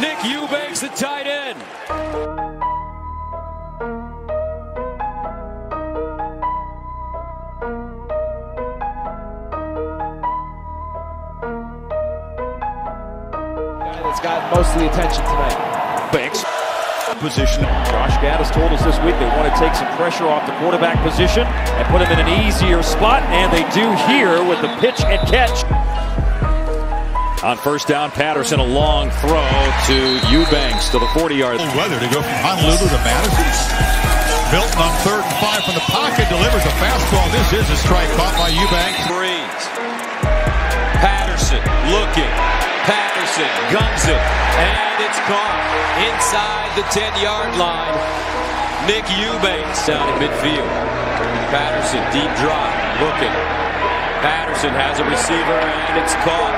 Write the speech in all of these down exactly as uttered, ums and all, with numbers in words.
Nick Eubanks, the tight end. Guy that's got most of the attention tonight. Banks. Position. Josh Gattis told us this week they want to take some pressure off the quarterback position and put him in an easier spot, and they do here with the pitch and catch. On first down, Patterson, a long throw to Eubanks to the forty-yard line. Weather to go from Honolulu to Madison. Milton on third and five from the pocket, delivers a fastball. This is a strike caught by Eubanks. Breeze. Patterson looking. Patterson guns it, and it's caught inside the ten-yard line. Nick Eubanks down in midfield. Patterson deep drive looking. Patterson has a receiver, and it's caught.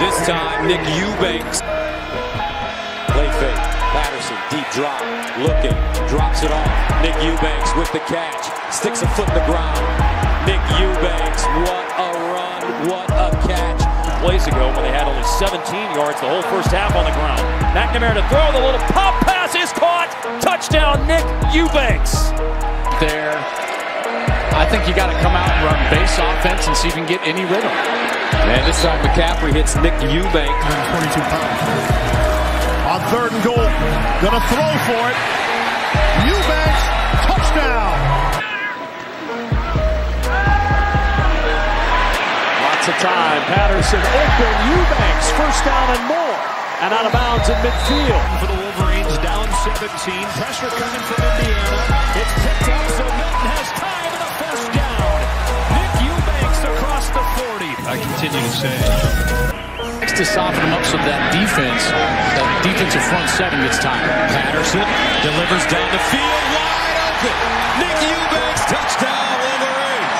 This time, Nick Eubanks. Play fake. Patterson, deep drop. Looking. Drops it off. Nick Eubanks with the catch. Sticks a foot in the ground. Nick Eubanks, what a run. What a catch. Plays ago when they had only seventeen yards the whole first half on the ground. McNamara to throw. The little pop pass is caught. Touchdown, Nick Eubanks. There. I think you got to come out and run base offense and see if you can get any rhythm. And this time McCaffrey hits Nick Eubanks. one forty-two pounds. On third and goal, gonna throw for it. Eubanks, touchdown! Lots of time. Patterson open. Eubanks, first down and more. And out of bounds in midfield. For the Wolverines, down seventeen. Pressure coming from Indiana. It's picked up, so Milton has time and a first down. Nick Eubanks across the forty. I continue to say. It's to soften him up so that defense, that defensive front seven gets tired. Patterson delivers down the field, wide open. Nick Eubanks, touchdown, Wolverines.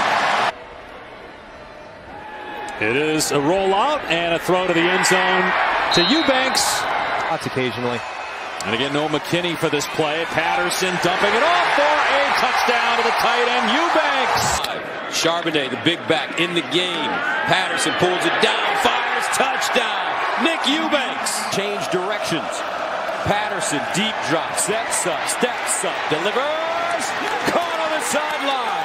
It is a rollout and a throw to the end zone to Eubanks. That's occasionally. And again, no McKinney for this play. Patterson dumping it off for a touchdown to the tight end, Eubanks. Charbonnet, the big back, in the game. Patterson pulls it down, fires, touchdown. Nick Eubanks. Change directions. Patterson, deep drop, steps up, steps up, delivers. Caught on the sideline.